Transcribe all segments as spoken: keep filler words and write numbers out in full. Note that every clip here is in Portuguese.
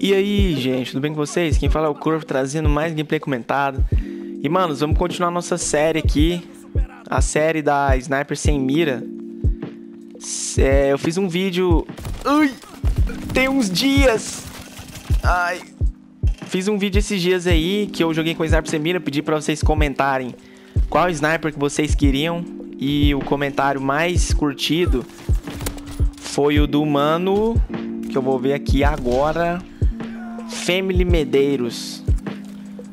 E aí, gente, tudo bem com vocês? Quem fala é o Corvo, trazendo mais gameplay comentado. E, manos, vamos continuar nossa série aqui, a série da Sniper Sem Mira. É, eu fiz um vídeo... Ui! Tem uns dias! Ai... Fiz um vídeo esses dias aí, que eu joguei com a Sniper Sem Mira, pedi pra vocês comentarem qual Sniper que vocês queriam. E o comentário mais curtido foi o do mano, que eu vou ver aqui agora, Family Medeiros,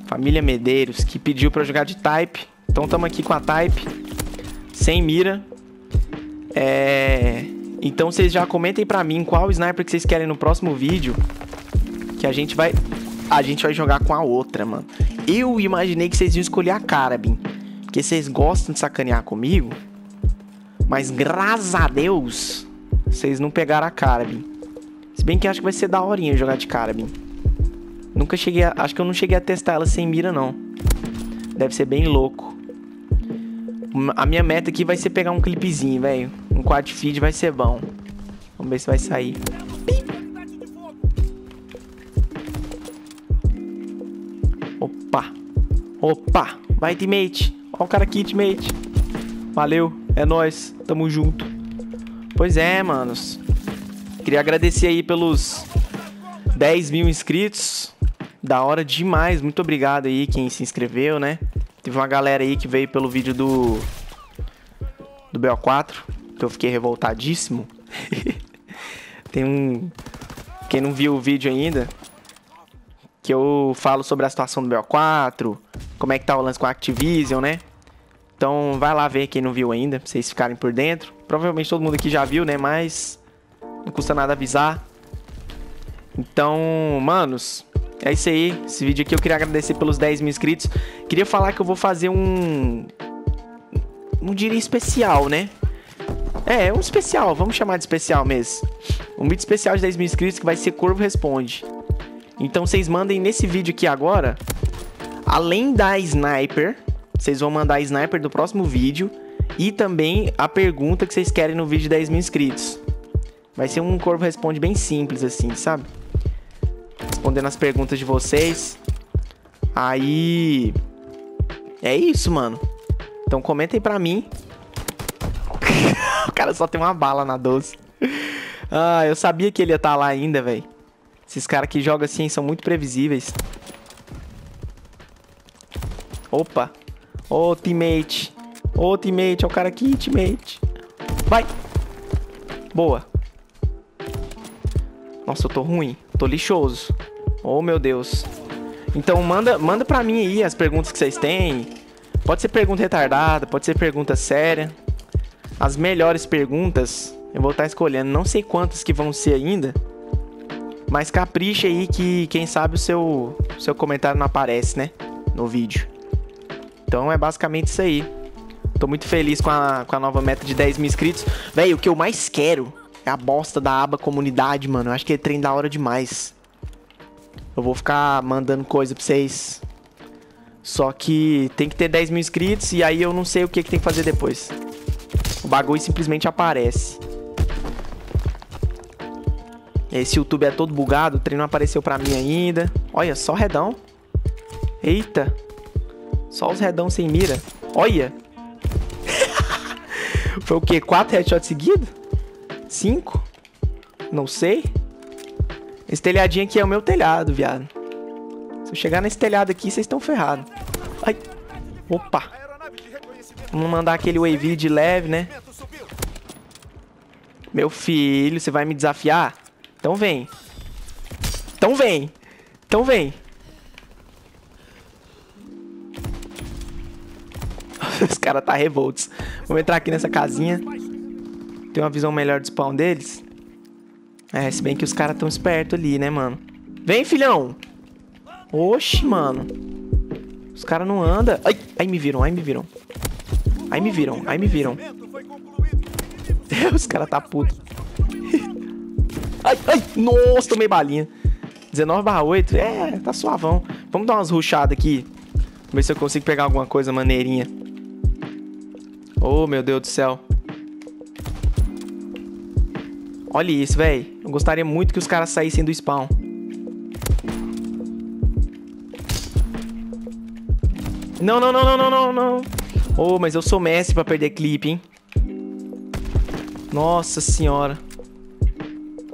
Família Medeiros, que pediu pra jogar de Type. Então estamos aqui com a Type, sem mira. É... Então vocês já comentem pra mim qual Sniper que vocês querem no próximo vídeo, que a gente vai a gente vai jogar com a outra, mano. Eu imaginei que vocês iam escolher a Carabin, porque vocês gostam de sacanear comigo, mas graças a Deus, vocês não pegaram a Carabin. Se bem que acho que vai ser daorinha jogar de Carabin. Nunca cheguei a... Acho que eu não cheguei a testar ela sem mira, não. Deve ser bem louco. A minha meta aqui vai ser pegar um clipezinho, velho. Um quad feed vai ser bom. Vamos ver se vai sair. Opa. Opa. Vai, teammate. Ó o cara aqui, teammate. Valeu. É nóis. Tamo junto. Pois é, manos. Queria agradecer aí pelos dez mil inscritos. Da hora demais. Muito obrigado aí quem se inscreveu, né? Teve uma galera aí que veio pelo vídeo do... Do B O quatro. Que eu fiquei revoltadíssimo. Tem um... Quem não viu o vídeo ainda... Que eu falo sobre a situação do B O quatro. Como é que tá o lance com a Activision, né? Então vai lá ver quem não viu ainda. Pra vocês ficarem por dentro. Provavelmente todo mundo aqui já viu, né? Mas... Não custa nada avisar. Então, manos, é isso aí. Esse vídeo aqui eu queria agradecer pelos dez mil inscritos. Queria falar que eu vou fazer um... Não diria especial, né? É, um especial. Vamos chamar de especial mesmo. Um vídeo especial de dez mil inscritos que vai ser Corvo Responde. Então, vocês mandem nesse vídeo aqui agora. Além da Sniper, vocês vão mandar a Sniper do próximo vídeo. E também a pergunta que vocês querem no vídeo de dez mil inscritos. Vai ser um Corvo Responde bem simples, assim, sabe? Respondendo as perguntas de vocês. Aí... É isso, mano. Então comentem pra mim. O cara só tem uma bala na doze. Ah, eu sabia que ele ia estar lá ainda, velho. Esses caras que jogam assim são muito previsíveis. Opa. Ô, teammate. Ô, teammate. É o cara aqui, teammate. Vai. Boa. Nossa, eu tô ruim. Tô lixoso. Oh, meu Deus. Então, manda, manda pra mim aí as perguntas que vocês têm. Pode ser pergunta retardada, pode ser pergunta séria. As melhores perguntas eu vou estar escolhendo. Não sei quantas que vão ser ainda. Mas capricha aí que, quem sabe, o seu, seu comentário não aparece, né? No vídeo. Então, é basicamente isso aí. Tô muito feliz com a, com a nova meta de dez mil inscritos. Velho, o que eu mais quero... É a bosta da aba comunidade, mano. Eu acho que é trem da hora demais. Eu vou ficar mandando coisa pra vocês. Só que tem que ter dez mil inscritos. E aí eu não sei o que, que tem que fazer depois. O bagulho simplesmente aparece. Esse YouTube é todo bugado. O trem não apareceu pra mim ainda. Olha, só redão. Eita. Só os redão sem mira. Olha. Foi o quê? Quatro headshots seguidos? cinco? Não sei. Esse telhadinho aqui é o meu telhado, viado. Se eu chegar nesse telhado aqui, vocês estão ferrados. Ai. Opa. Vamos mandar aquele wave de leve, né? Meu filho, você vai me desafiar? Então vem. Então vem. Então vem. Os caras tá revoltos. Vamos entrar aqui nessa casinha. Tem uma visão melhor do spawn deles. É, se bem que os caras estão espertos ali, né, mano? Vem, filhão! Oxi, mano. Os caras não andam. Ai, ai, me viram, ai, me viram. Ai, me viram, ai, me viram. Os caras tá puto. Ai, ai, nossa, tomei balinha. dezenove barra oito, é, tá suavão. Vamos dar umas rushadas aqui. Vamos ver se eu consigo pegar alguma coisa maneirinha. Oh, meu Deus do céu. Olha isso, velho. Eu gostaria muito que os caras saíssem do spawn. Não, não, não, não, não, não, não. Oh, mas eu sou mestre pra perder clipe, hein? Nossa senhora.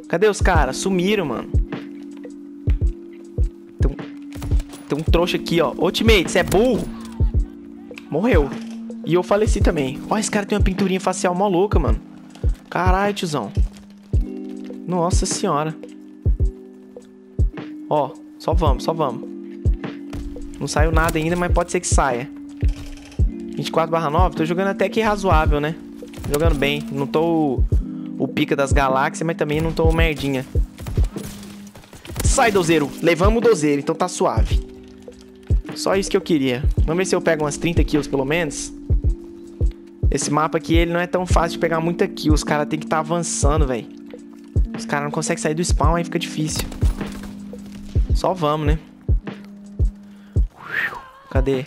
Cadê os caras? Sumiram, mano. Tem um, tem um trouxa aqui, ó. Ô, teammate, você é burro? Morreu. E eu faleci também. Ó, esse cara tem uma pinturinha facial mó louca, mano. Caralho, tiozão. Nossa senhora. Ó, só vamos, só vamos. Não saiu nada ainda, mas pode ser que saia. vinte e quatro barra nove. Tô jogando até que razoável, né? Jogando bem. Não tô o, o pica das galáxias, mas também não tô o merdinha. Sai, dozeiro. Levamos o dozeiro, então tá suave. Só isso que eu queria. Vamos ver se eu pego umas trinta kills pelo menos. Esse mapa aqui, ele não é tão fácil de pegar muita kill. Os caras tem que estar avançando, velho. Os caras não conseguem sair do spawn, aí fica difícil. Só vamos, né? Cadê?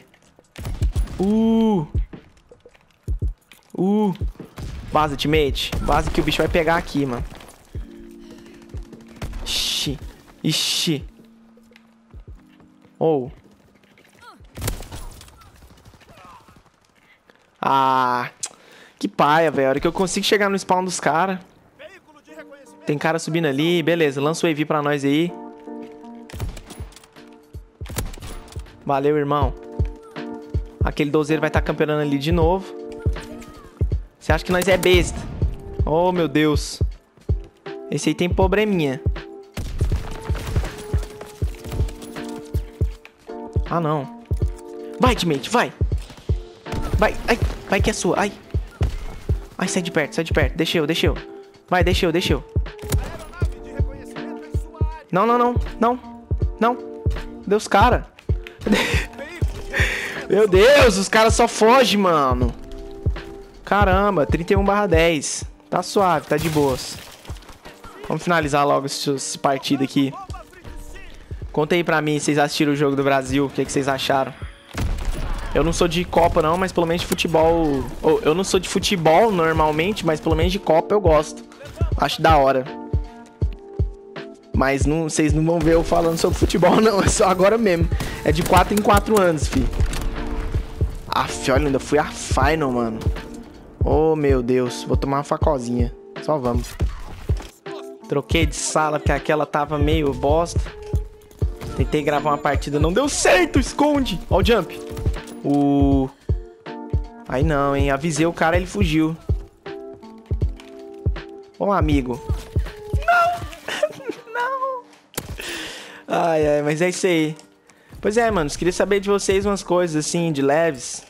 Uh! Uh! Vaza, teammate. Vaza que o bicho vai pegar aqui, mano. Ixi. Ixi. Ou. Oh. Ah. Que paia, velho. A hora que eu consigo chegar no spawn dos caras. Tem cara subindo ali. Beleza. Lança o E V pra nós aí. Valeu, irmão. Aquele dozeiro vai estar tá campeonando ali de novo. Você acha que nós é besta? Oh, meu Deus. Esse aí tem probleminha. Ah, não. Vai, teammate, vai. Vai, ai, vai que é sua, ai. Ai, sai de perto, sai de perto. Deixa eu, deixa eu. Vai, deixa eu, deixa eu. Não, não, não, não. Não. Deus, cara. Meu Deus, os caras só fogem, mano. Caramba, trinta e um barra dez. Tá suave, tá de boas. Vamos finalizar logo essa partida aqui. Conta aí pra mim, vocês assistiram o jogo do Brasil. O que, é que vocês acharam? Eu não sou de Copa não, mas pelo menos de futebol. Oh, eu não sou de futebol normalmente, mas pelo menos de Copa eu gosto. Acho da hora. Mas não, vocês não vão ver eu falando sobre futebol, não. É só agora mesmo. É de quatro em quatro anos, fi. Aff, olha, ainda fui a final, mano. Oh, meu Deus. Vou tomar uma facozinha. Só vamos. Troquei de sala, porque aquela tava meio bosta. Tentei gravar uma partida, não deu certo. Esconde. Ó o jump. O... Aí não, hein. Avisei o cara, ele fugiu. Ô, amigo. Ai, ai, mas é isso aí. Pois é, mano, queria saber de vocês umas coisas, assim, de leves.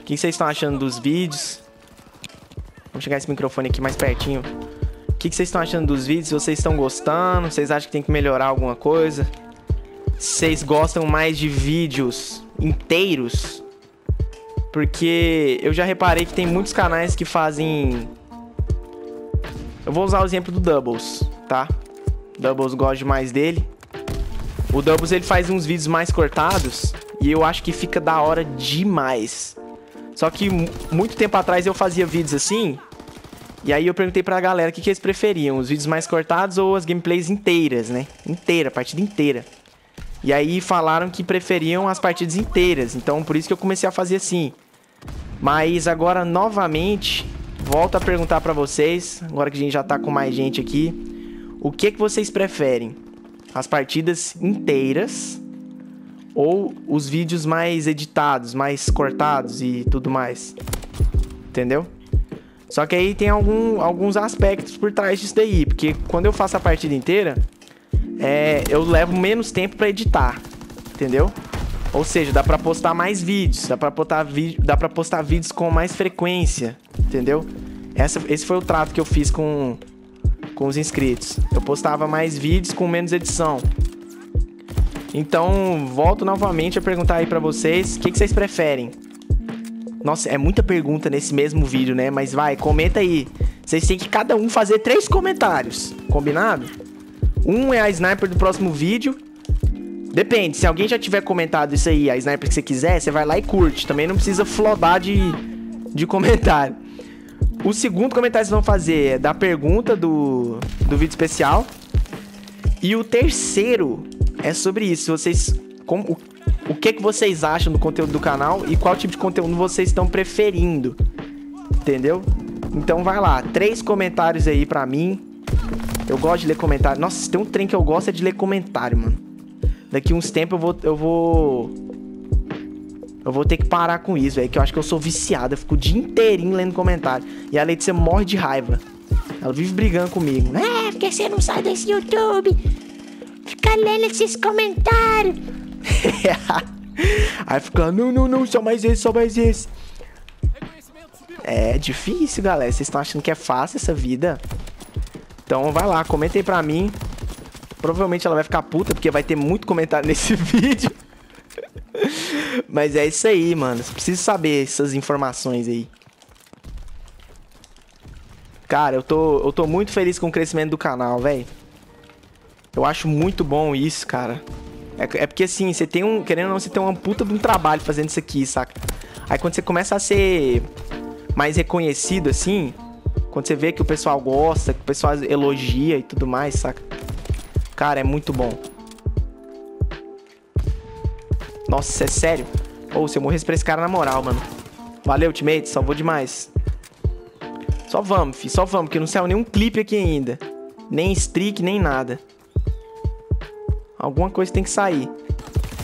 O que vocês estão achando dos vídeos? Vamos chegar esse microfone aqui mais pertinho. O que vocês estão achando dos vídeos? Vocês estão gostando? Vocês acham que tem que melhorar alguma coisa? Vocês gostam mais de vídeos inteiros? Porque eu já reparei que tem muitos canais que fazem... Eu vou usar o exemplo do Doubles, tá? Doubles, gosto demais dele. O Doubles, ele faz uns vídeos mais cortados e eu acho que fica da hora demais. Só que muito tempo atrás eu fazia vídeos assim e aí eu perguntei pra galera o que, que eles preferiam, os vídeos mais cortados ou as gameplays inteiras, né? Inteira, partida inteira. E aí falaram que preferiam as partidas inteiras, então por isso que eu comecei a fazer assim. Mas agora, novamente, volto a perguntar pra vocês, agora que a gente já tá com mais gente aqui, o que, que vocês preferem? As partidas inteiras ou os vídeos mais editados, mais cortados e tudo mais, entendeu? Só que aí tem algum, alguns aspectos por trás disso daí, porque quando eu faço a partida inteira, é, eu levo menos tempo pra editar, entendeu? Ou seja, dá pra postar mais vídeos, dá pra postar, dá pra postar vídeos com mais frequência, entendeu? Essa, esse foi o trato que eu fiz com... com os inscritos. Eu postava mais vídeos com menos edição. Então, volto novamente a perguntar aí pra vocês, o que, que vocês preferem? Nossa, é muita pergunta nesse mesmo vídeo, né? Mas vai, comenta aí. Vocês têm que cada um fazer três comentários, combinado? Um é a sniper do próximo vídeo. Depende, se alguém já tiver comentado isso aí, a sniper que você quiser, você vai lá e curte. Também não precisa flodar de, de comentário. O segundo comentário que vocês vão fazer é da pergunta do, do vídeo especial. E o terceiro é sobre isso. Vocês, como, o, o que, que vocês acham do conteúdo do canal e qual tipo de conteúdo vocês estão preferindo, entendeu? Então vai lá, três comentários aí pra mim. Eu gosto de ler comentário. Nossa, se tem um trem que eu gosto é de ler comentário, mano. Daqui uns tempos eu vou... Eu vou, eu vou ter que parar com isso, velho. Que eu acho que eu sou viciado. Eu fico o dia inteirinho lendo comentário. E a Letícia morre de raiva. Ela vive brigando comigo. É, porque você não sai desse YouTube. Fica lendo esses comentários. Aí fica... Não, não, não. Só mais esse, só mais esse. É difícil, galera. Vocês estão achando que é fácil essa vida? Então vai lá, comentem pra mim. Provavelmente ela vai ficar puta, porque vai ter muito comentário nesse vídeo. Mas é isso aí, mano. Você precisa saber essas informações aí. Cara, eu tô, eu tô muito feliz com o crescimento do canal, velho. Eu acho muito bom isso, cara. É, é porque assim, você tem um... Querendo ou não, você tem uma puta de um trabalho fazendo isso aqui, saca? Aí quando você começa a ser... mais reconhecido, assim, quando você vê que o pessoal gosta, que o pessoal elogia e tudo mais, saca? Cara, é muito bom. Nossa, isso é sério? Ou se eu morresse pra esse cara, na moral, mano. Valeu, teammate, salvou demais. Só vamos, fi, só vamos, porque não saiu nenhum clipe aqui ainda. Nem streak, nem nada. Alguma coisa tem que sair.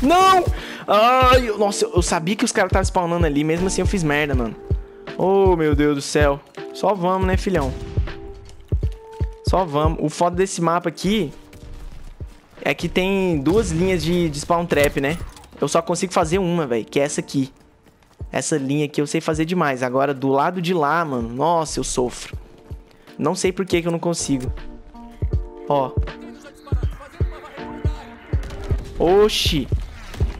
Não! Ai, nossa, eu sabia que os caras estavam spawnando ali, mesmo assim eu fiz merda, mano. Oh, meu Deus do céu. Só vamos, né, filhão? Só vamos. O foda desse mapa aqui é que tem duas linhas de, de spawn trap, né? Eu só consigo fazer uma, velho, que é essa aqui. Essa linha aqui eu sei fazer demais. Agora, do lado de lá, mano, nossa, eu sofro. Não sei por que que eu não consigo. Ó. Oxi.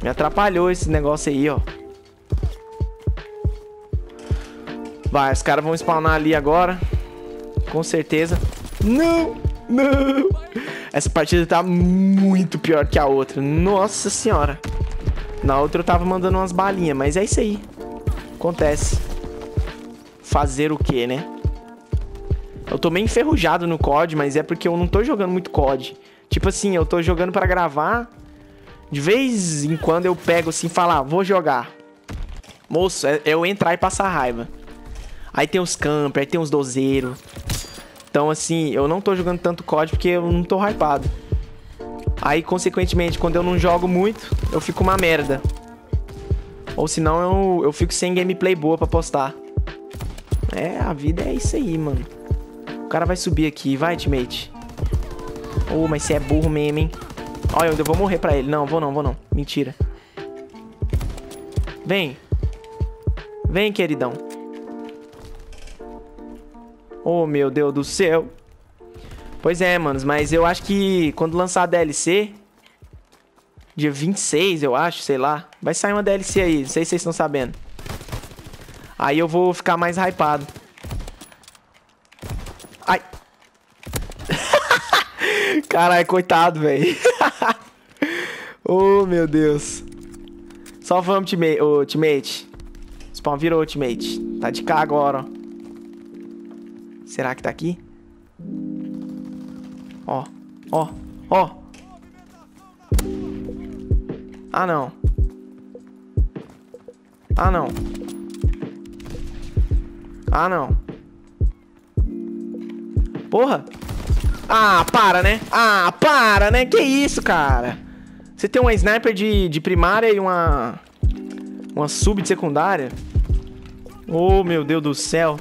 Me atrapalhou esse negócio aí, ó. Vai, os caras vão spawnar ali agora. Com certeza. Não, não. Essa partida tá muito pior que a outra. Nossa senhora. Na outra eu tava mandando umas balinhas, mas é isso aí. Acontece. Fazer o quê, né? Eu tô meio enferrujado no C O D, mas é porque eu não tô jogando muito C O D. Tipo assim, eu tô jogando pra gravar. De vez em quando eu pego assim e falo, ah, vou jogar. Moço, é eu entrar e passar raiva. Aí tem os campers, aí tem os dozeiros. Então, assim, eu não tô jogando tanto C O D porque eu não tô hypado. Aí, consequentemente, quando eu não jogo muito, eu fico uma merda. Ou senão eu, eu fico sem gameplay boa pra postar. É, a vida é isso aí, mano. O cara vai subir aqui, vai, teammate. Oh, mas você é burro mesmo, hein? Olha, eu vou morrer pra ele. Não, vou não, vou não. Mentira. Vem. Vem, queridão. Oh, meu Deus do céu. Pois é, manos, mas eu acho que quando lançar a D L C, dia vinte e seis, eu acho, sei lá, vai sair uma D L C aí, não sei se vocês estão sabendo. Aí eu vou ficar mais hypado. Ai. Caralho, coitado, velho. Oh, meu Deus. Só vamos, teammate. Oh, teammate. Spawn virou, teammate. Tá de cá agora, ó. Será que tá aqui? Ó, ó, ó. Ah, não. Ah, não. Ah, não. Porra. Ah, para, né? Ah, para, né? Que isso, cara? Você tem uma sniper de, de primária e uma... Uma sub de secundária? Oh, meu Deus do céu.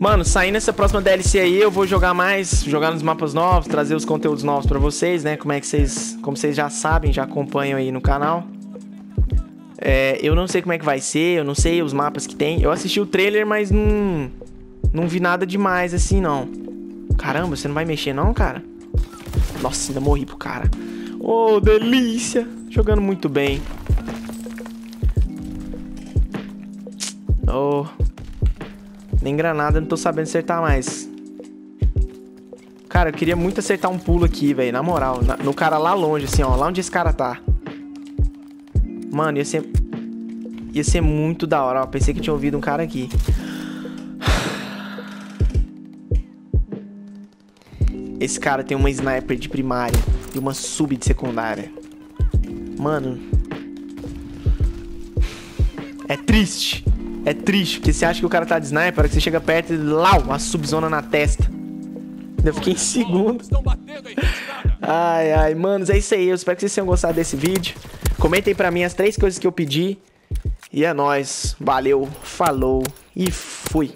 Mano, saindo essa próxima D L C aí, eu vou jogar mais, jogar nos mapas novos, trazer os conteúdos novos pra vocês, né? Como é que vocês, como vocês já sabem, já acompanham aí no canal. É, eu não sei como é que vai ser, eu não sei os mapas que tem. Eu assisti o trailer, mas não, não vi nada demais assim, não. Caramba, você não vai mexer não, cara? Nossa, ainda morri pro cara. Oh, delícia! Jogando muito bem. Oh... Nem granada, não tô sabendo acertar mais. Cara, eu queria muito acertar um pulo aqui, velho. Na moral, na, no cara lá longe, assim, ó. Lá onde esse cara tá. Mano, ia ser... Ia ser muito da hora, ó. Pensei que tinha ouvido um cara aqui. Esse cara tem uma sniper de primária e uma sub de secundária. Mano, é triste. É triste, porque você acha que o cara tá de sniper, que você chega perto e lau, uma subzona na testa. Eu fiquei em segundo. Ai, ai, manos, é isso aí. Eu espero que vocês tenham gostado desse vídeo. Comentem pra mim as três coisas que eu pedi. E é nóis. Valeu, falou e fui.